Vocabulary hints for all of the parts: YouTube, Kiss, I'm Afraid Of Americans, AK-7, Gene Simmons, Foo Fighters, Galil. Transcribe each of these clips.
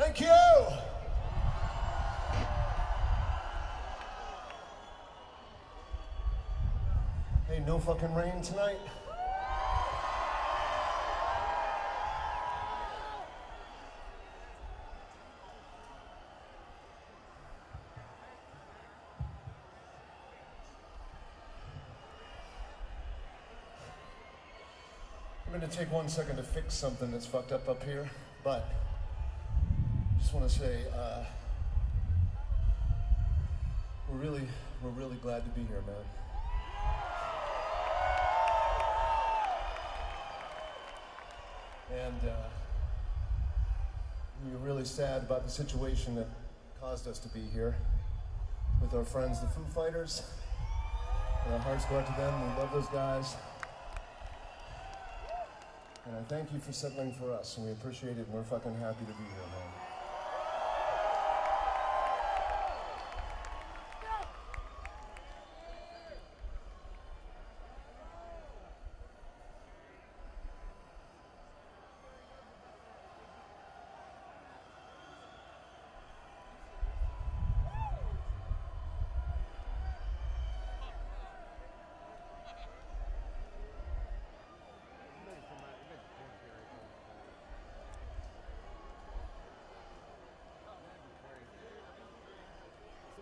Thank you. Ain't no fucking rain tonight. I'm going to take 1 second to fix something that's fucked up here, but I just want to say we're really glad to be here, man. And we were really sad about the situation that caused us to be here with our friends, the Foo Fighters. And our hearts go out to them. We love those guys. And I thank you for settling for us, and we appreciate it, and we're fucking happy to be here, man.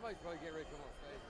Somebody's probably getting ready to come on stage.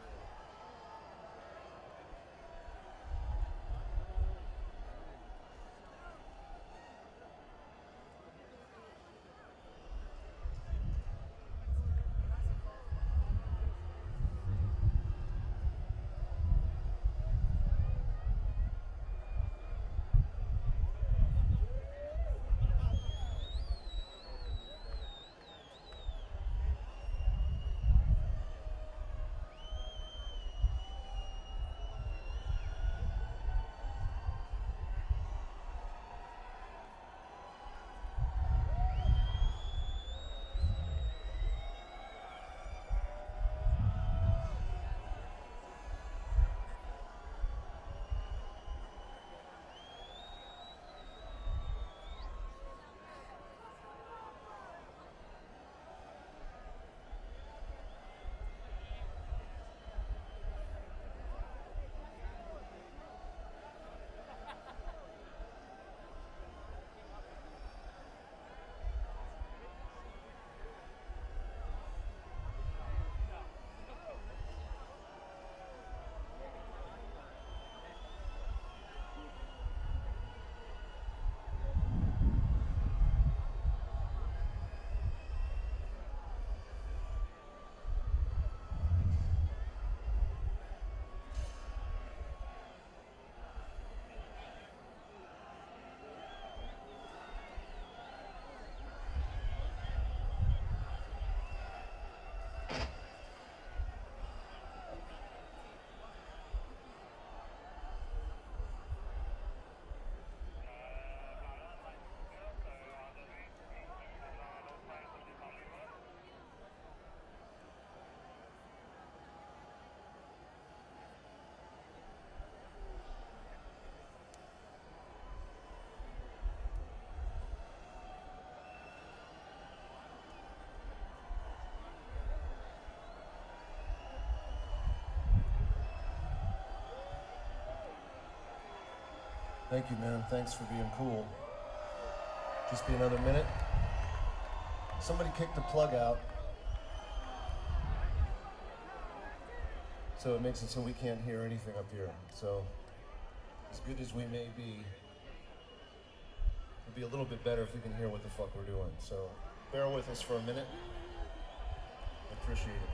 Thank you, man. Thanks for being cool. Just be another minute. Somebody kicked the plug out, so it makes it so we can't hear anything up here. So as good as we may be, it'd be a little bit better if we can hear what the fuck we're doing. So bear with us for a minute. I appreciate it.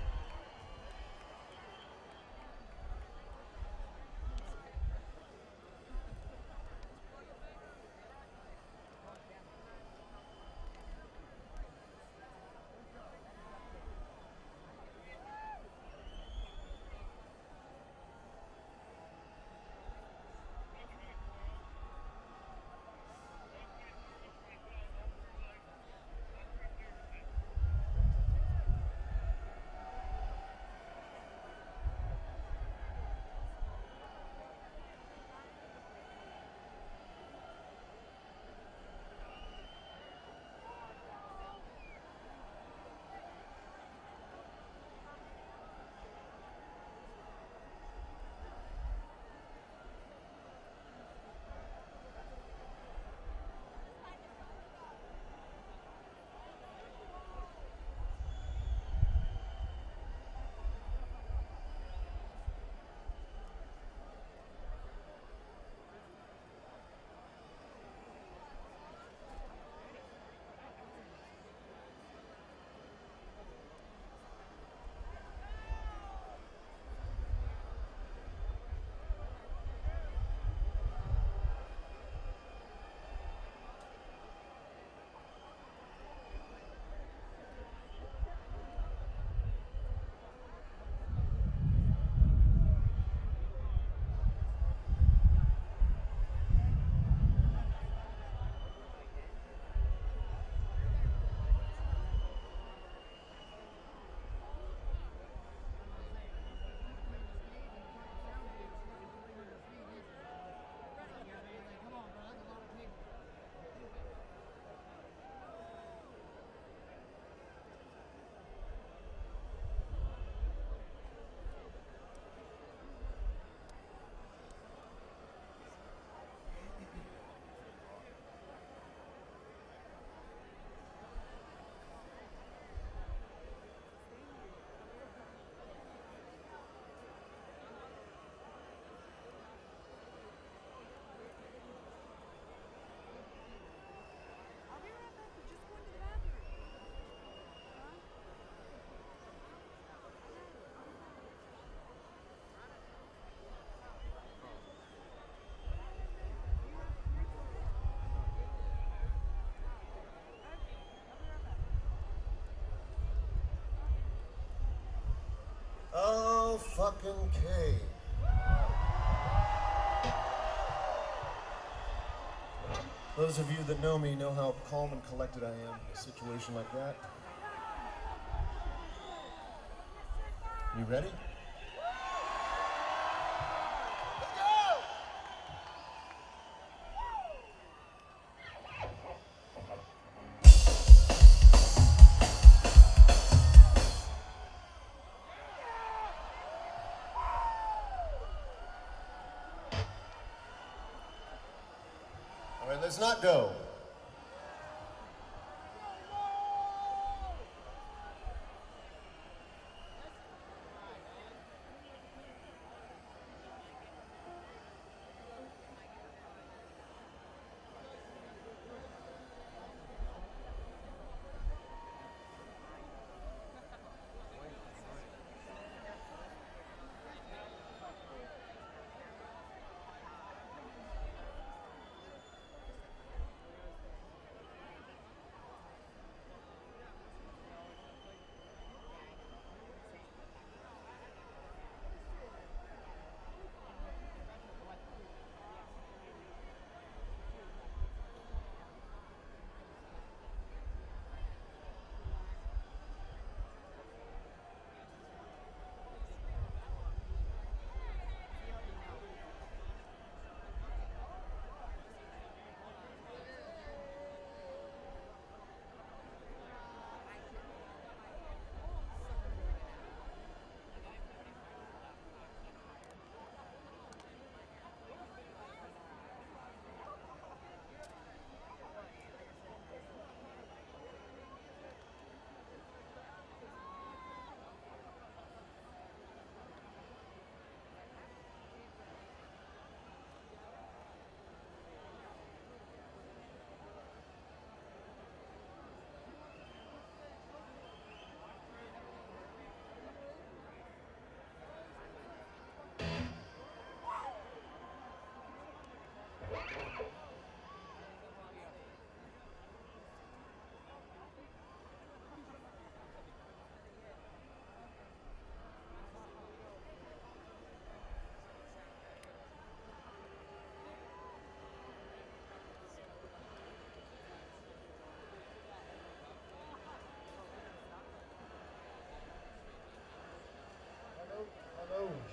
Okay. Those of you that know me know how calm and collected I am in a situation like that. You ready? Let's not go.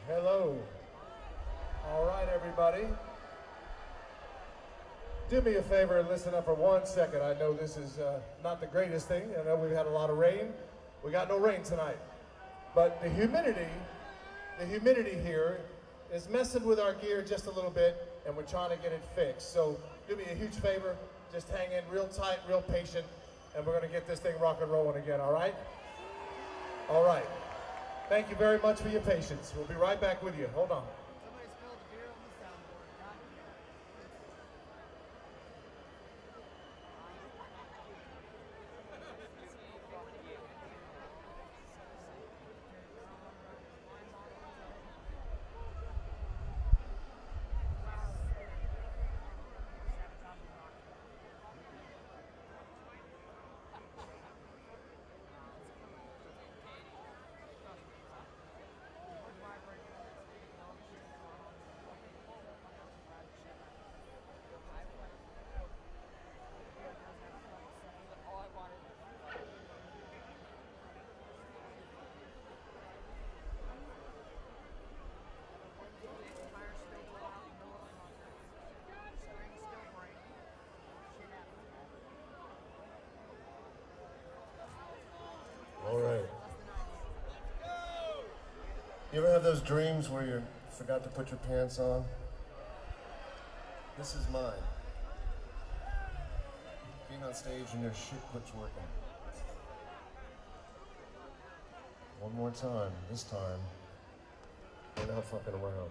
Hello. All right, everybody. Do me a favor and listen up for 1 second. I know this is not the greatest thing. I know we've had a lot of rain. We got no rain tonight. But the humidity here is messing with our gear just a little bit, and we're trying to get it fixed. So do me a huge favor. Just hang in real tight, real patient, and we're going to get this thing rock and rolling again, all right? All right. Thank you very much for your patience. We'll be right back with you. Hold on. You ever have those dreams where you forgot to put your pants on? This is mine. Being on stage and your shit quits working. One more time. This time, we're not fucking around.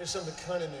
There's something kind of new.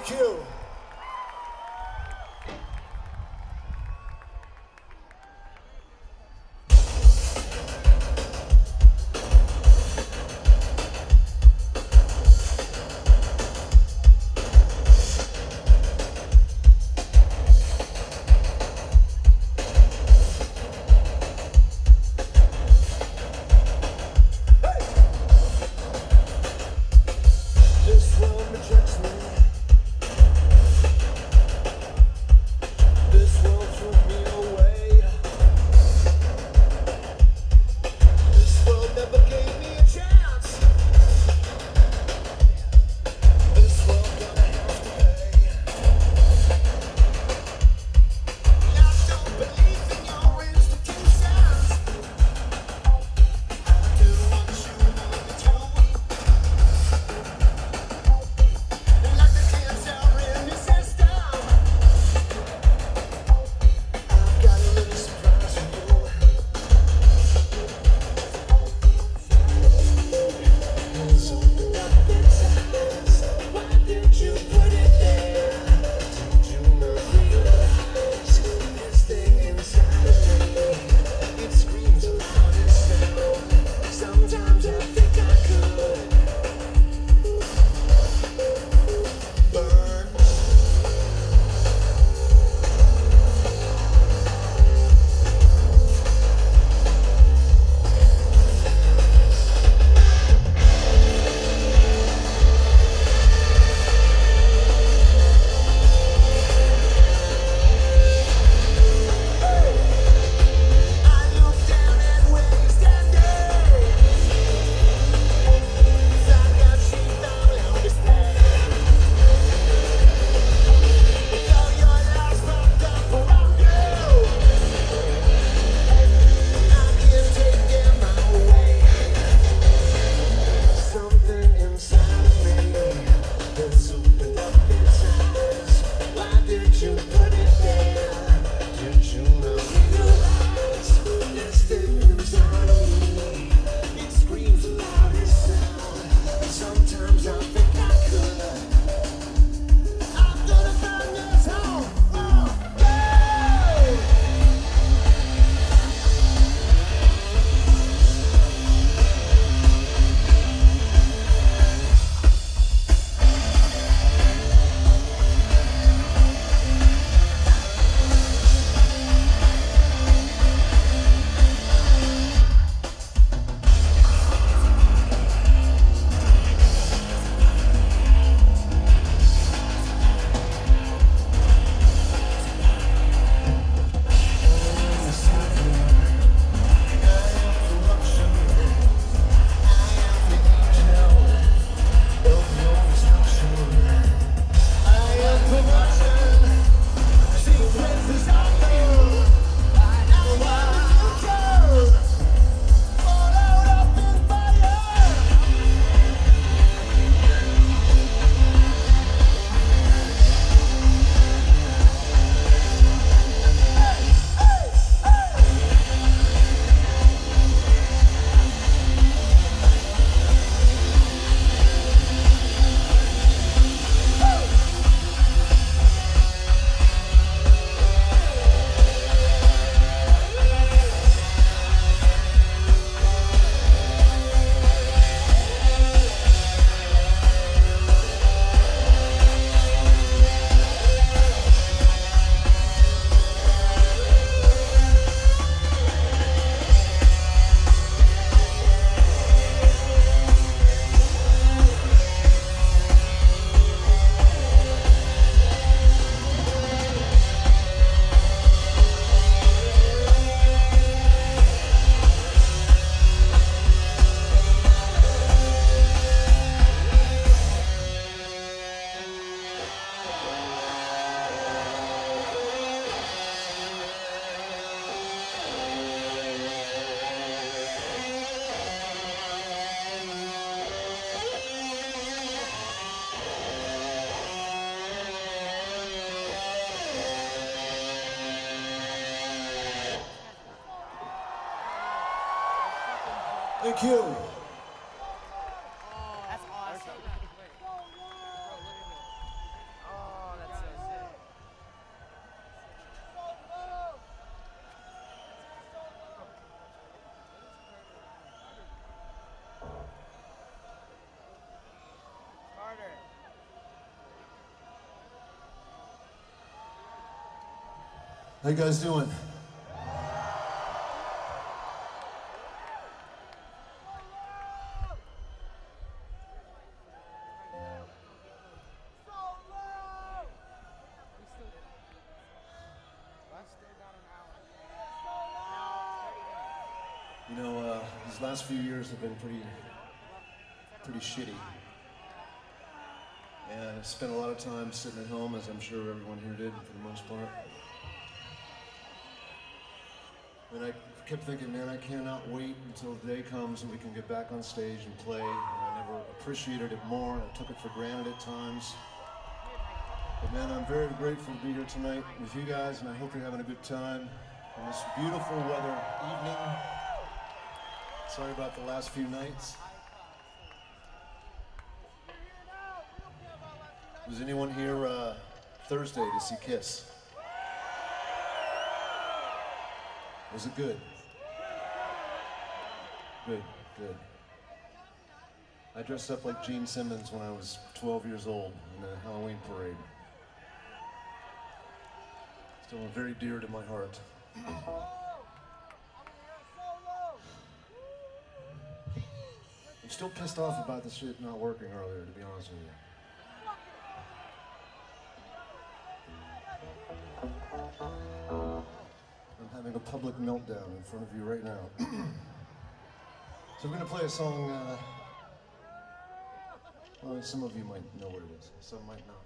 Thank you. Thank you. That's awesome. How you guys doing? You know, these last few years have been pretty shitty. And I spent a lot of time sitting at home, as I'm sure everyone here did for the most part. And I kept thinking, man, I cannot wait until the day comes and we can get back on stage and play. And I never appreciated it more, and I took it for granted at times. But man, I'm very grateful to be here tonight with you guys, and I hope you're having a good time on this beautiful weather evening. Sorry about the last few nights. Was anyone here Thursday to see Kiss? Was it good? Good, good. I dressed up like Gene Simmons when I was 12 years old in the Halloween parade. Still very dear to my heart. I'm still pissed off about the shit not working earlier, to be honest with you. I'm having a public meltdown in front of you right now. So I'm going to play a song, well, some of you might know what it is, some might not.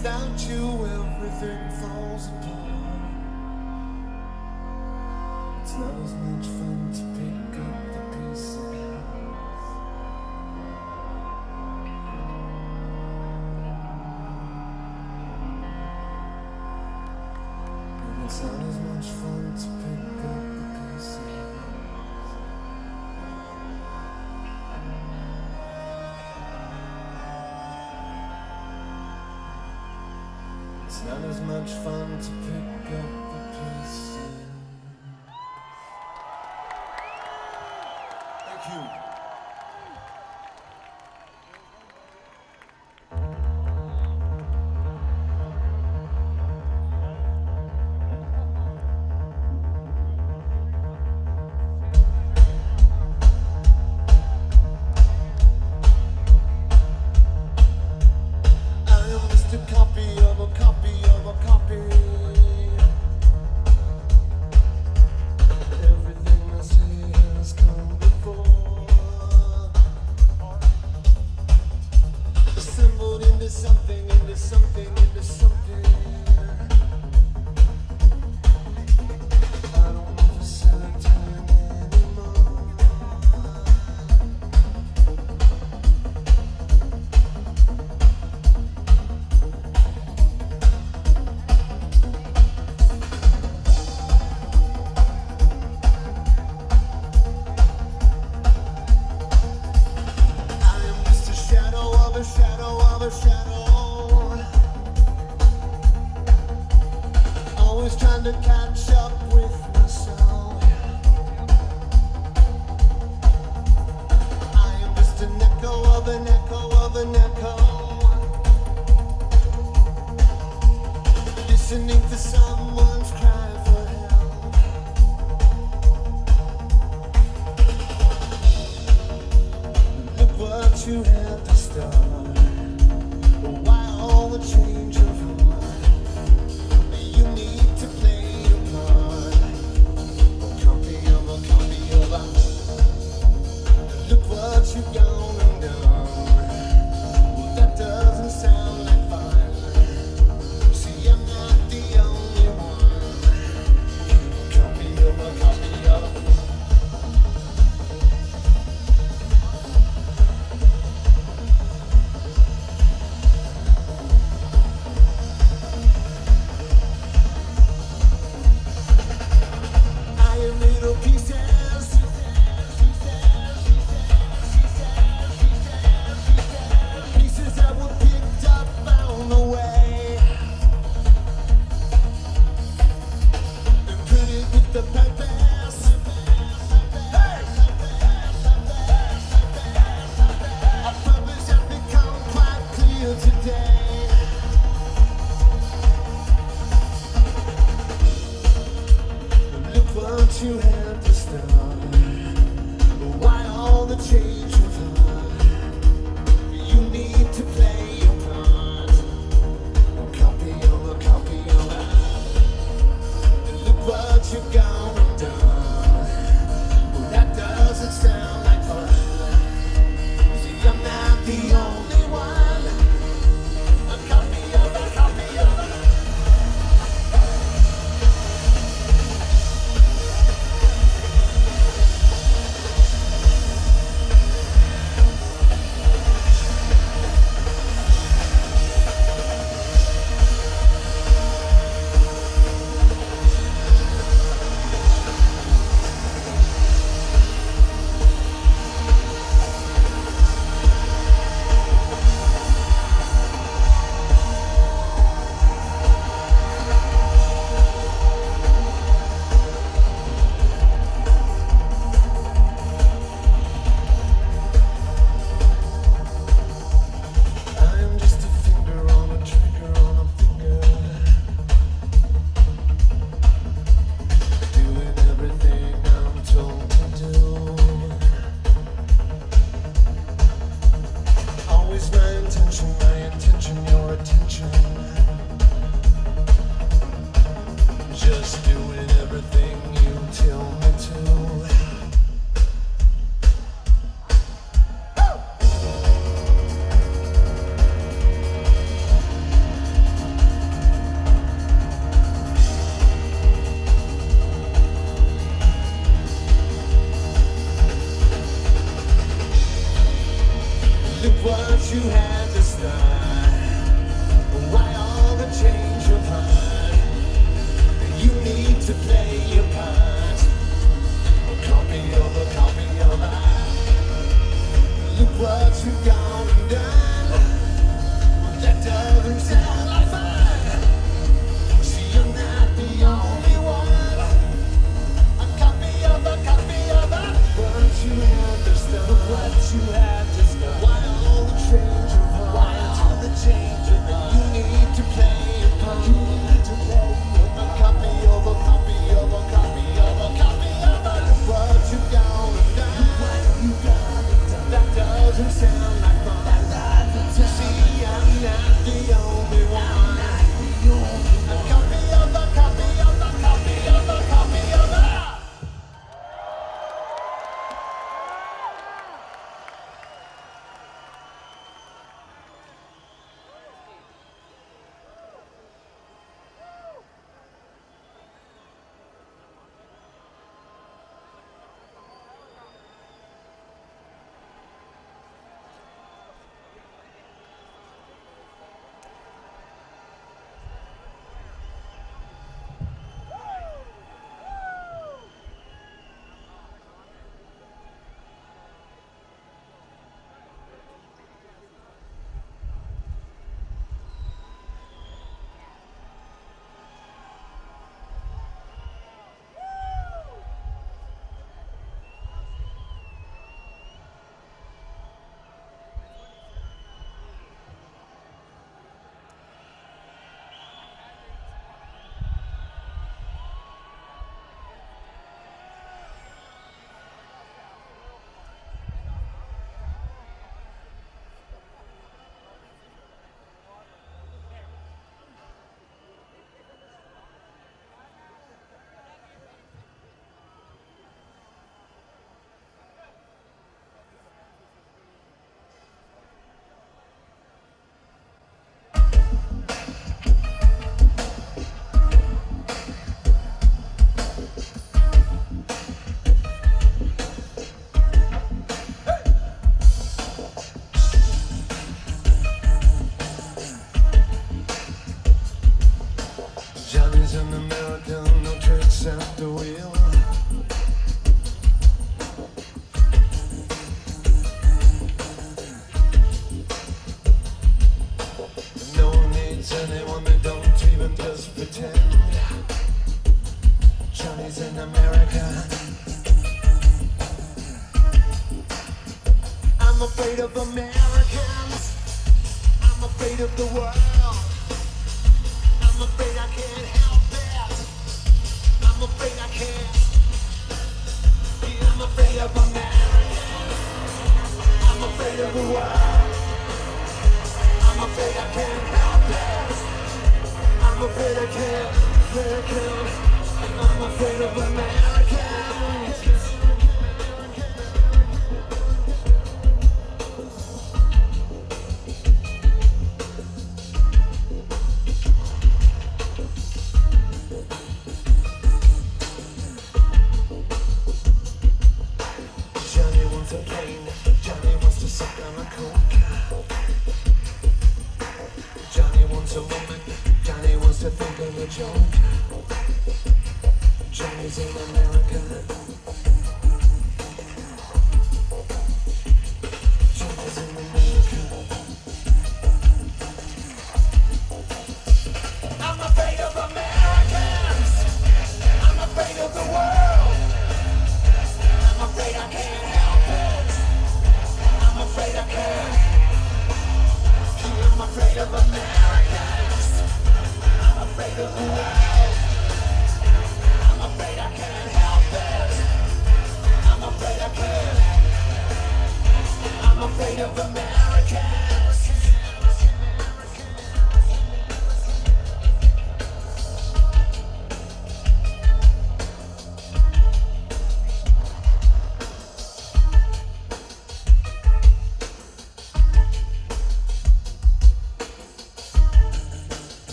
Without you, everything falls apart. It's not as much fun to pick up the pieces. And it's not as much fun to pick up the pieces. It's not as much fun to pick up the pieces. Thank you. I'm just a copy of a copy. Everything I say has come before, assembled into something, into something, into something. I don't want to sell it anymore. Always trying to catch up with myself. I am just an echo of an echo of an echo, listening to someone's cry for help. Look what you had to start. Why all the change of heart? You need to play your part. A copy of a copy of a. Look what you've gone and done. Well, that doesn't sound like fun. See, I'm not the only one. A copy of a copy of a. you had to start. Why all the change of heart? You need to play your part. Copy your life. Look what you've gone and done. That doesn't sound like fun. See, you're not the only one. A copy of a copy of a. What you have to start. What you have to start. Why all the change of heart? Why all the change of heart? You need to play your part. You need to play your part. A copy of a copy of a copy of a copy of a. What you gonna do? What you gonna do? That doesn't sound like fun. That doesn't sound. See, I'm not the only one. A copy of a copy of a copy of a copy of a. I'm afraid of Americans. I'm afraid of the world. I'm afraid I can't help it. I'm afraid I can't. I'm afraid of Americans. I'm afraid of the world. I'm afraid I can't help it. I'm afraid I can't. I'm afraid of Americans. I'm afraid I can't help it.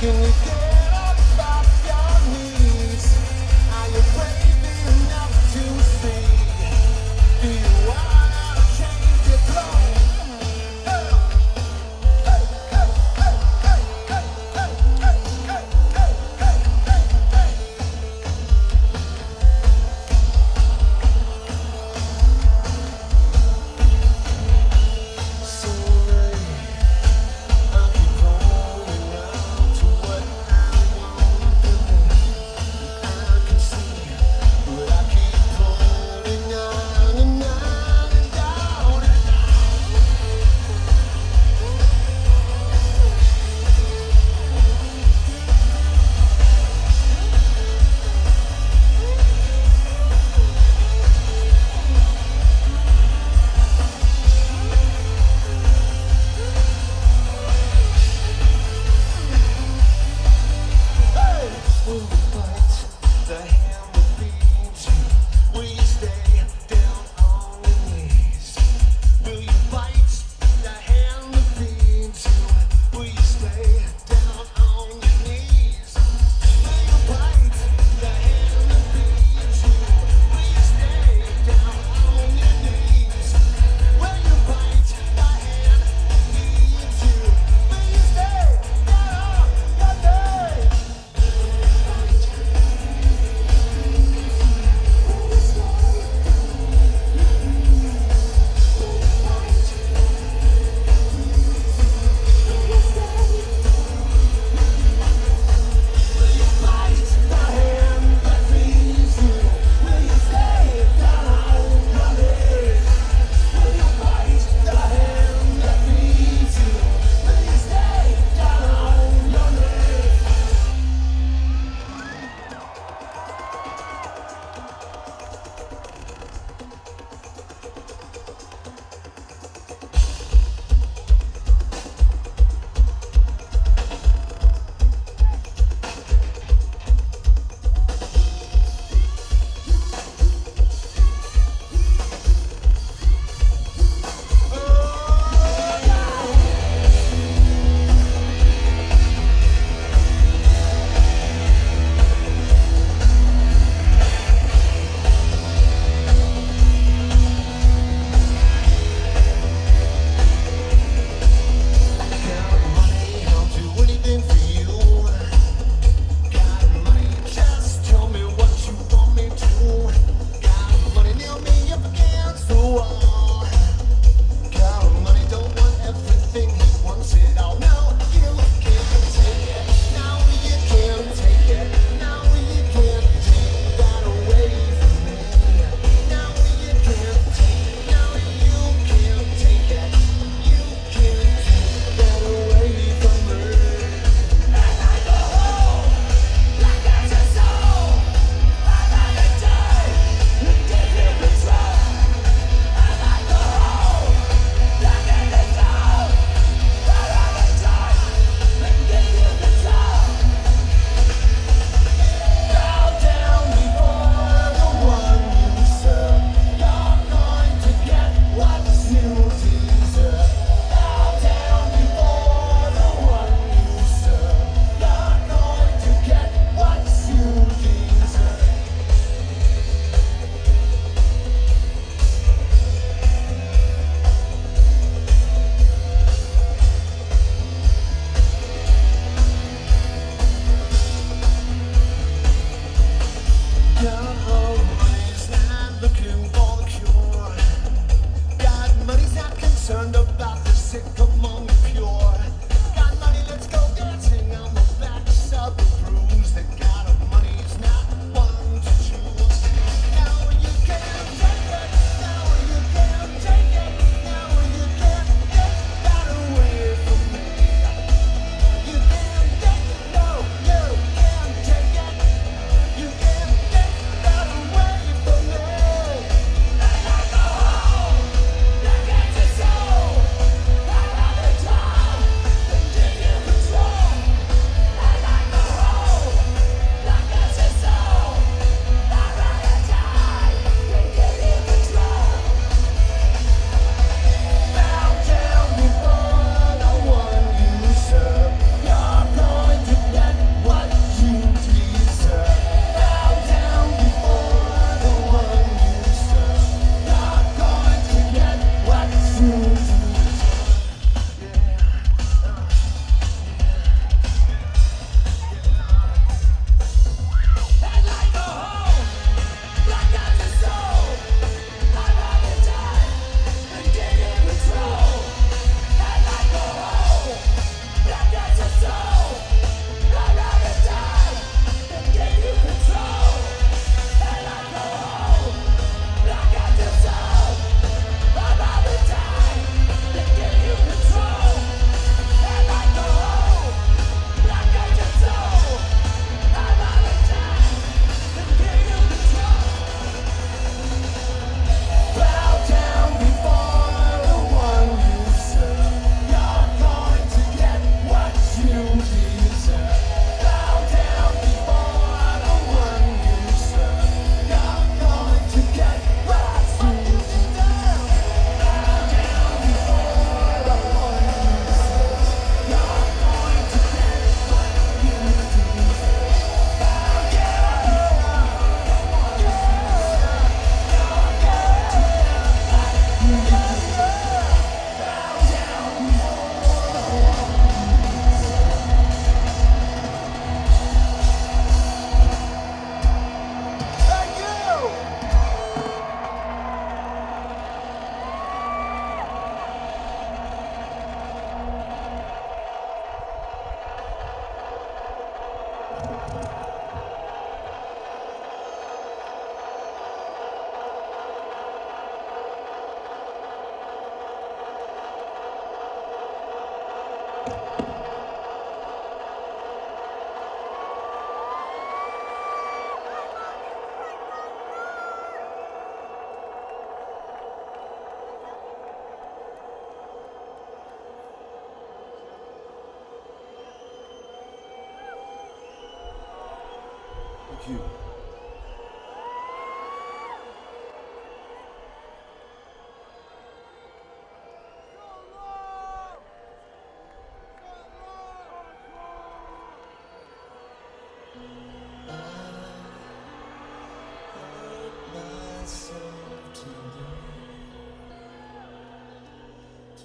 Can you get up off your knees? Are you afraid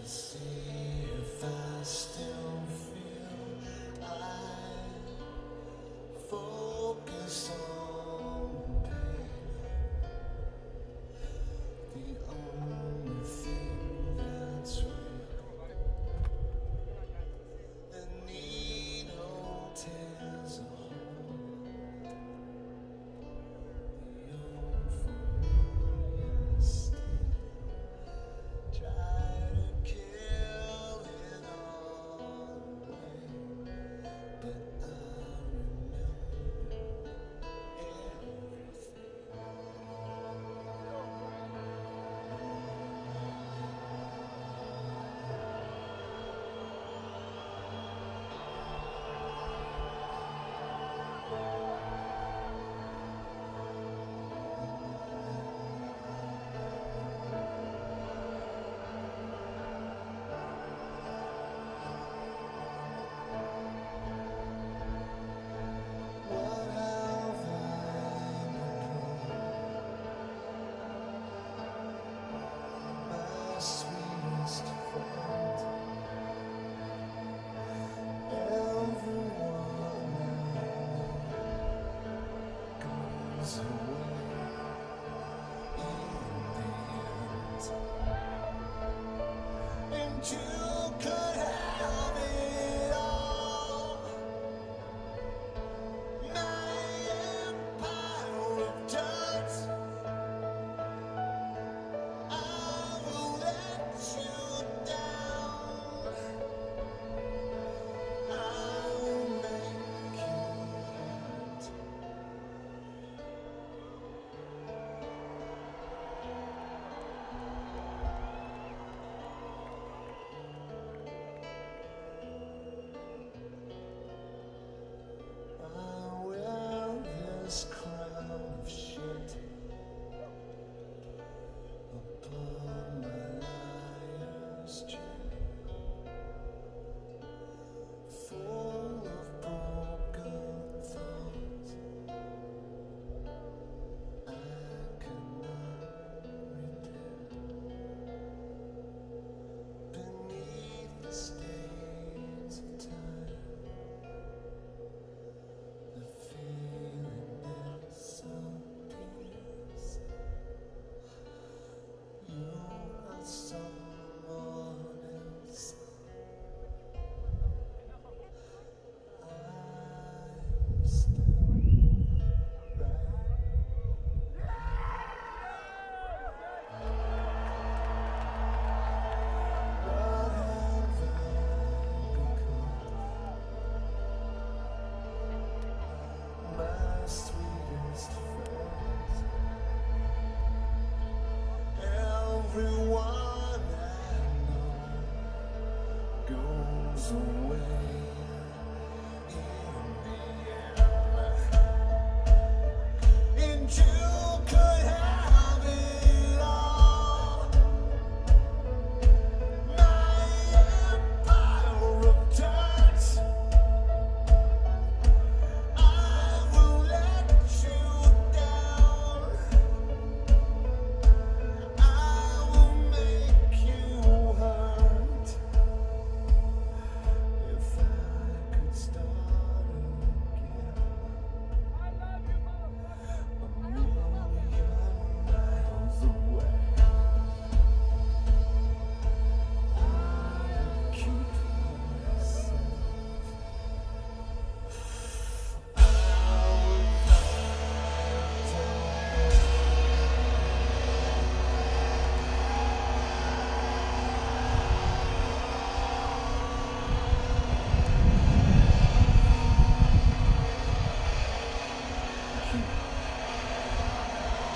to see if I still feel. I focus on pain, the only thing that's real. The needle tears a hole, the unfamiliar still try.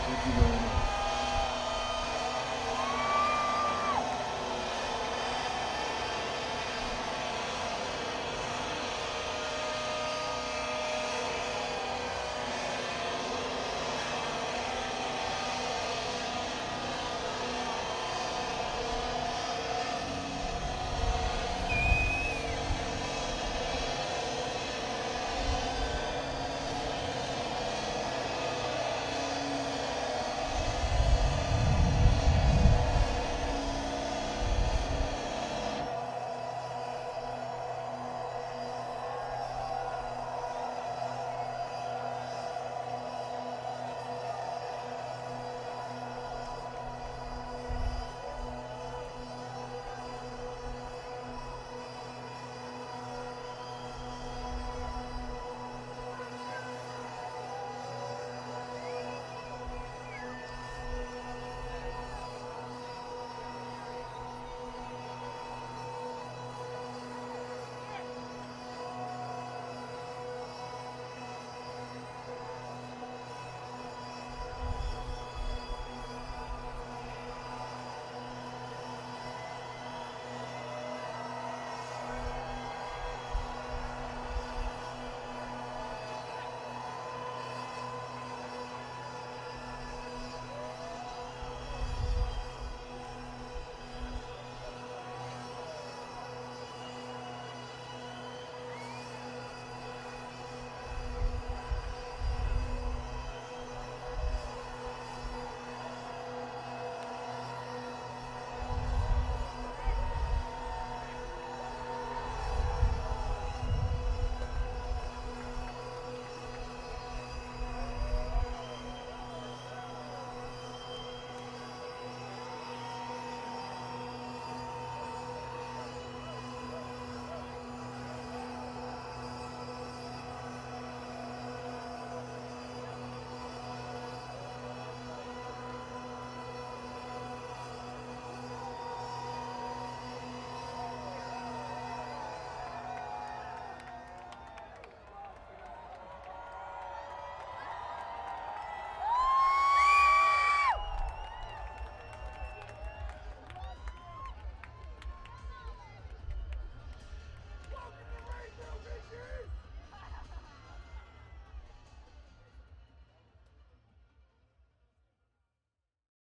Thank you very much.